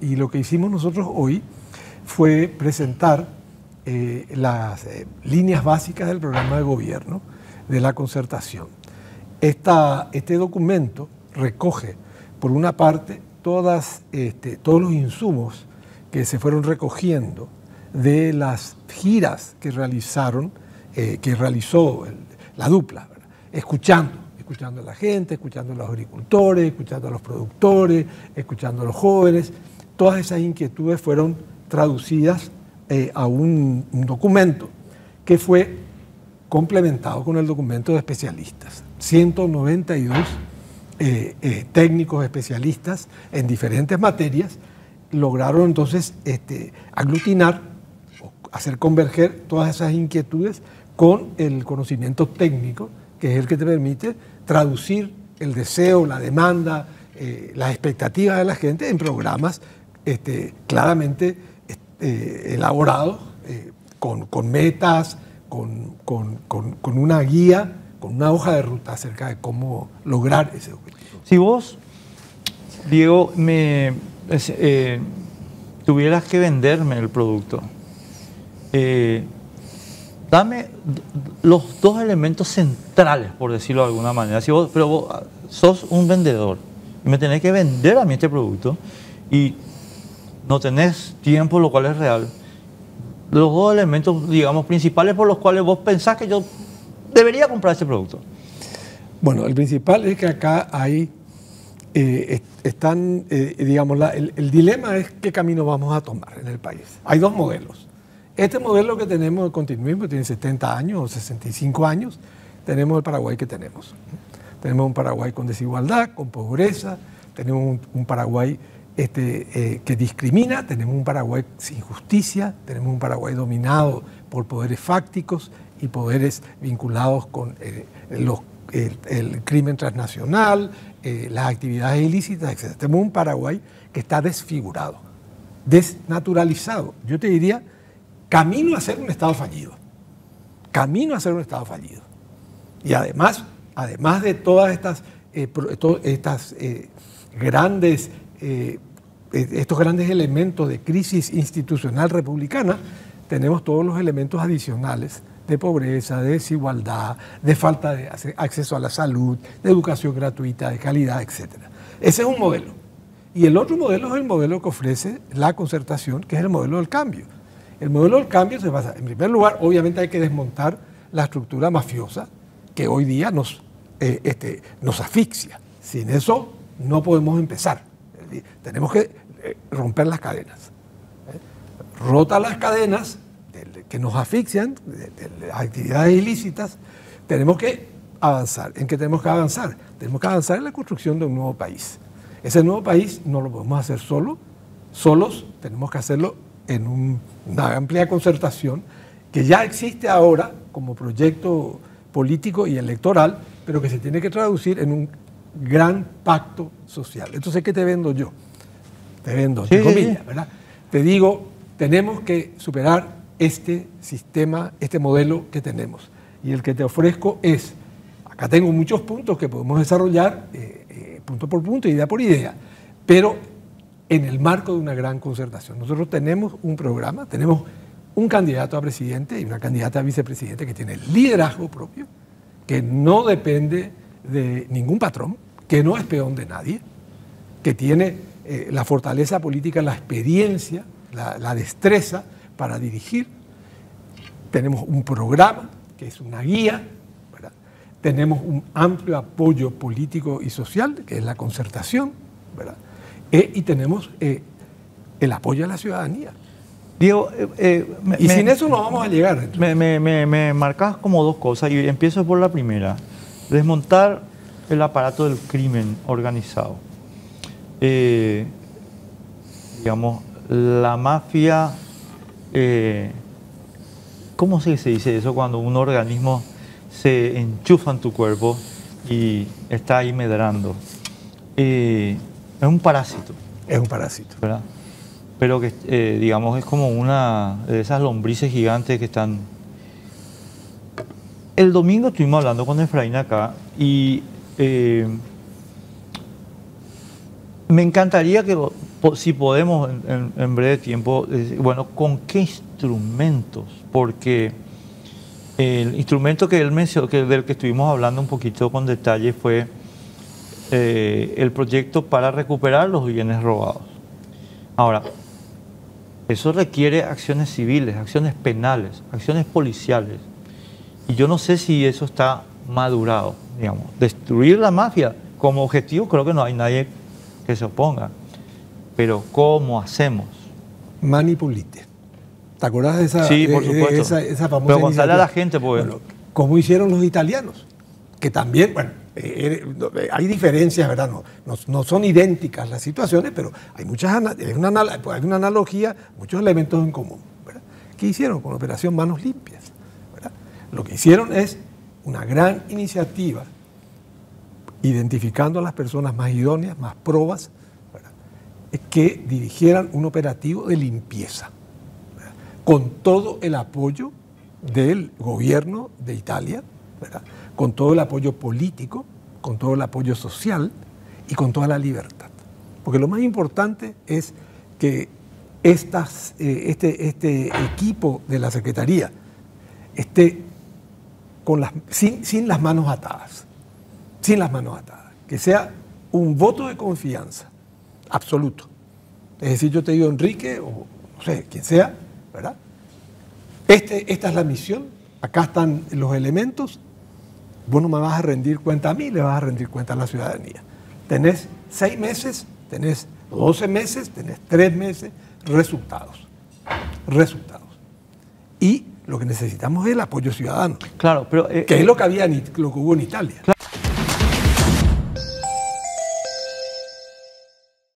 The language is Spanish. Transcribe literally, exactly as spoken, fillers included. Y lo que hicimos nosotros hoy fue presentar eh, las eh, líneas básicas del programa de gobierno de la Concertación. Esta, este documento recoge, por una parte, todas, este, todos los insumos que se fueron recogiendo de las giras que realizaron, eh, que realizó el, la dupla, ¿verdad? Escuchando, escuchando a la gente, escuchando a los agricultores, escuchando a los productores, escuchando a los jóvenes. Todas esas inquietudes fueron traducidas eh, a un, un documento que fue complementado con el documento de especialistas. ciento noventa y dos eh, eh, técnicos especialistas en diferentes materias lograron entonces este, aglutinar, hacer converger todas esas inquietudes con el conocimiento técnico, que es el que te permite traducir el deseo, la demanda, eh, las expectativas de la gente en programas este, claramente eh, elaborados, eh, con, con metas, con, con, con, con una guía, con una hoja de ruta acerca de cómo lograr ese objetivo. Si vos, Diego, me... Eh, tuvieras que venderme el producto, eh, dame los dos elementos centrales, por decirlo de alguna manera. Si vos, pero vos sos un vendedor y me tenés que vender a mí este producto y no tenés tiempo, lo cual es real, los dos elementos, digamos, principales por los cuales vos pensás que yo debería comprar este producto. Bueno, el principal es que acá hay... Eh, están, eh, digamos, la, el, el dilema es qué camino vamos a tomar en el país. Hay dos modelos. Este modelo que tenemos de continuismo tiene setenta años o sesenta y cinco años, tenemos el Paraguay que tenemos. Tenemos un Paraguay con desigualdad, con pobreza, tenemos un, un Paraguay este, eh, que discrimina, tenemos un Paraguay sin justicia, tenemos un Paraguay dominado por poderes fácticos y poderes vinculados con eh, los El, el crimen transnacional, eh, las actividades ilícitas, etcétera. Tenemos un Paraguay que está desfigurado, desnaturalizado. Yo te diría, camino a ser un Estado fallido. Camino a ser un Estado fallido. Y además, además de todas estas, eh, pro, to, estas eh, grandes, eh, estos grandes elementos de crisis institucional republicana, tenemos todos los elementos adicionales de pobreza, de desigualdad, de falta de acceso a la salud, de educación gratuita, de calidad, etcétera. Ese es un modelo. Y el otro modelo es el modelo que ofrece la Concertación, que es el modelo del cambio. El modelo del cambio se basa, en primer lugar, obviamente hay que desmontar la estructura mafiosa que hoy día nos, eh, este, nos asfixia. Sin eso no podemos empezar. Tenemos que eh, romper las cadenas. ¿Eh? Rota las cadenas que nos asfixian, de, de las actividades ilícitas, tenemos que avanzar. ¿En qué tenemos que avanzar? Tenemos que avanzar en la construcción de un nuevo país. Ese nuevo país no lo podemos hacer solo, solos, tenemos que hacerlo en un, una amplia concertación que ya existe ahora como proyecto político y electoral, pero que se tiene que traducir en un gran pacto social. Entonces, ¿qué te vendo yo? Te vendo, entre comillas, ¿verdad? Te digo, tenemos que superar este sistema, este modelo que tenemos. Y el que te ofrezco es, acá tengo muchos puntos que podemos desarrollar, eh, eh, punto por punto, idea por idea, pero en el marco de una gran concertación. Nosotros tenemos un programa, tenemos un candidato a presidente y una candidata a vicepresidente que tiene liderazgo propio, que no depende de ningún patrón, que no es peón de nadie, que tiene eh, la fortaleza política, la experiencia, la, la destreza para dirigir. Tenemos un programa que es una guía, ¿verdad? Tenemos un amplio apoyo político y social, que es la Concertación, ¿verdad? E, y tenemos eh, el apoyo a la ciudadanía. Diego, eh, eh, me, y sin me, eso no vamos a llegar. Me, me, me, me marcas como dos cosas, y empiezo por la primera. Desmontar el aparato del crimen organizado. Eh, digamos, la mafia... Eh, ¿Cómo se dice eso cuando un organismo se enchufa en tu cuerpo y está ahí medrando? Eh, es un parásito. Es un parásito. ¿Verdad? Pero que, eh, digamos, es como una de esas lombrices gigantes que están... El domingo estuvimos hablando con Efraín acá y eh, me encantaría que si podemos en, en breve tiempo, bueno, ¿con qué instrumentos? Porque el instrumento que él mencionó, que del que estuvimos hablando un poquito con detalle, fue eh, el proyecto para recuperar los bienes robados. Ahora, eso requiere acciones civiles, acciones penales, acciones policiales. Y yo no sé si eso está madurado, digamos. Destruir la mafia como objetivo, creo que no hay nadie que se oponga. Pero ¿cómo hacemos? Manipulite. ¿Te acordás de esa, sí, por de, de esa, esa famosa Pero contarle a la gente, pues. Bueno, ¿cómo hicieron los italianos? Que también, bueno, eh, eh, hay diferencias, ¿verdad? No, no, no son idénticas las situaciones, pero hay muchas hay una, hay una analogía, muchos elementos en común, ¿verdad? ¿Qué hicieron con la Operación Manos Limpias? ¿Verdad? Lo que hicieron es una gran iniciativa, identificando a las personas más idóneas, más probas, ¿verdad? Que dirigieran un operativo de limpieza, ¿verdad? Con todo el apoyo del gobierno de Italia, ¿verdad? Con todo el apoyo político, con todo el apoyo social y con toda la libertad. Porque lo más importante es que estas, eh, este, este equipo de la Secretaría esté con las, sin, sin las manos atadas, sin las manos atadas, que sea un voto de confianza absoluto. Es decir, yo te digo, Enrique, o no sé, quien sea, ¿verdad? Este, esta es la misión, acá están los elementos. Vos no me vas a rendir cuenta a mí, le vas a rendir cuenta a la ciudadanía. Tenés seis meses, tenés doce meses, tenés tres meses, resultados. Resultados. Y lo que necesitamos es el apoyo ciudadano. Claro, pero... Eh, que es lo que había, lo que hubo en Italia. Claro.